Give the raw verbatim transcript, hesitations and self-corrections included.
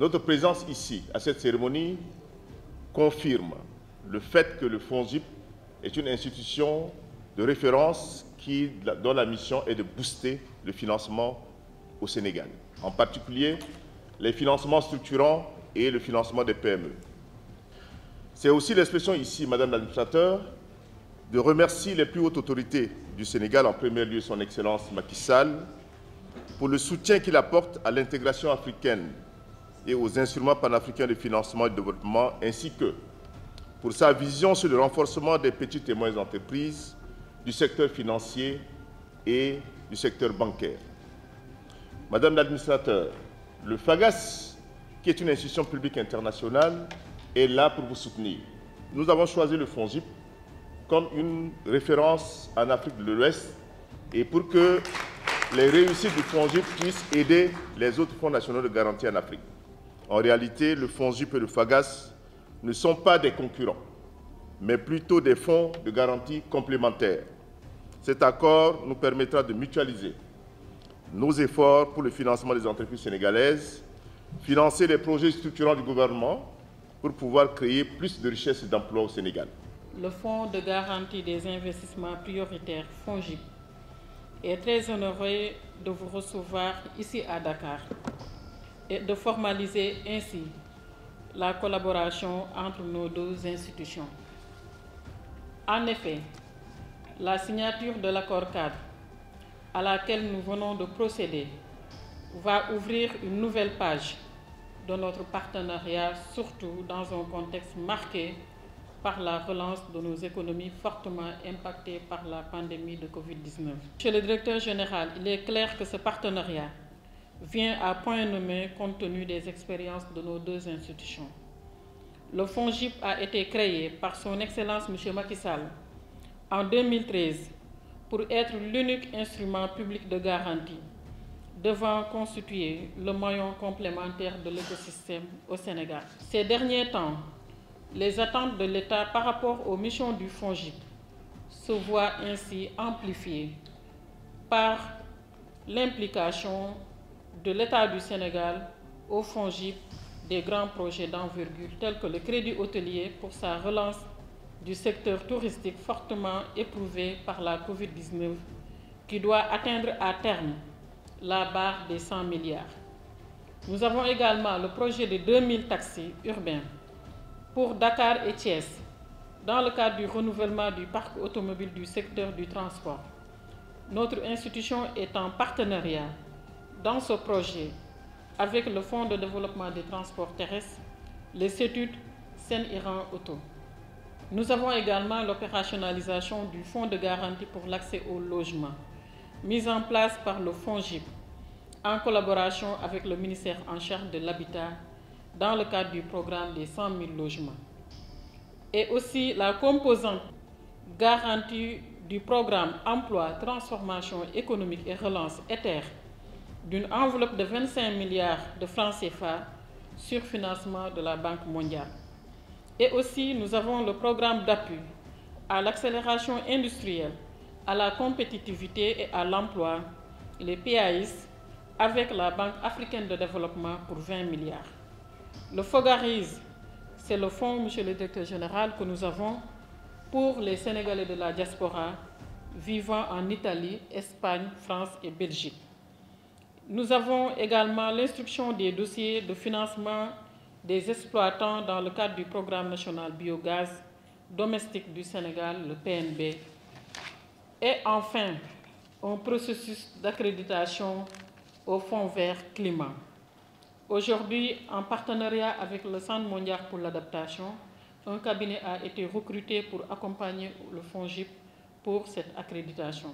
Notre présence ici, à cette cérémonie, confirme le fait que le FONGIP est une institution de référence qui, dont la mission est de booster le financement au Sénégal, en particulier les financements structurants et le financement des P M E. C'est aussi l'expression ici, Madame l'administrateur, de remercier les plus hautes autorités du Sénégal, en premier lieu son Excellence Macky Sall, pour le soutien qu'il apporte à l'intégration africaine et aux instruments panafricains de financement et de développement, ainsi que pour sa vision sur le renforcement des petites et moyennes entreprises, du secteur financier et du secteur bancaire. Madame l'administrateur, le FAGAS, qui est une institution publique internationale, est là pour vous soutenir. Nous avons choisi le FONGIP comme une référence en Afrique de l'Ouest et pour que les réussites du FONGIP puissent aider les autres fonds nationaux de garantie en Afrique. En réalité, le FONGIP et le FAGAS ne sont pas des concurrents, mais plutôt des fonds de garantie complémentaires. Cet accord nous permettra de mutualiser nos efforts pour le financement des entreprises sénégalaises, financer les projets structurants du gouvernement pour pouvoir créer plus de richesses et d'emplois au Sénégal. Le Fonds de garantie des investissements prioritaires, FONGIP, est très honoré de vous recevoir ici à Dakar et de formaliser ainsi la collaboration entre nos deux institutions. En effet, la signature de l'accord cadre à laquelle nous venons de procéder va ouvrir une nouvelle page de notre partenariat, surtout dans un contexte marqué par la relance de nos économies fortement impactées par la pandémie de covid dix-neuf. Chez le directeur général, il est clair que ce partenariat vient à point nommé compte tenu des expériences de nos deux institutions. Le FONGIP a été créé par son Excellence M. Macky Sall en deux mille treize pour être l'unique instrument public de garantie devant constituer le moyen complémentaire de l'écosystème au Sénégal. Ces derniers temps, les attentes de l'État par rapport aux missions du FONGIP se voient ainsi amplifiées par l'implication de l'État du Sénégal au FONGIP des grands projets d'envergure tels que le crédit hôtelier pour sa relance du secteur touristique fortement éprouvé par la covid dix-neuf qui doit atteindre à terme la barre des cent milliards. Nous avons également le projet de deux mille taxis urbains pour Dakar et Thiès dans le cadre du renouvellement du parc automobile du secteur du transport. Notre institution est en partenariat dans ce projet avec le Fonds de développement des transports terrestres, les études Seine-Iran Auto. Nous avons également l'opérationnalisation du Fonds de garantie pour l'accès au logement, mise en place par le FONGIP en collaboration avec le ministère en charge de l'habitat dans le cadre du programme des cent mille logements. Et aussi la composante garantie du programme emploi, transformation économique et relance E T E R d'une enveloppe de vingt-cinq milliards de francs C F A sur financement de la Banque mondiale. Et aussi, nous avons le programme d'appui à l'accélération industrielle, à la compétitivité et à l'emploi, les P I A I S, avec la Banque africaine de développement pour vingt milliards. Le Fogaris, c'est le fonds, monsieur le directeur général, que nous avons pour les Sénégalais de la diaspora vivant en Italie, Espagne, France et Belgique. Nous avons également l'instruction des dossiers de financement des exploitants dans le cadre du programme national biogaz domestique du Sénégal, le P N B. Et enfin, un processus d'accréditation au Fonds vert climat. Aujourd'hui, en partenariat avec le Centre mondial pour l'adaptation, un cabinet a été recruté pour accompagner le FONGIP pour cette accréditation.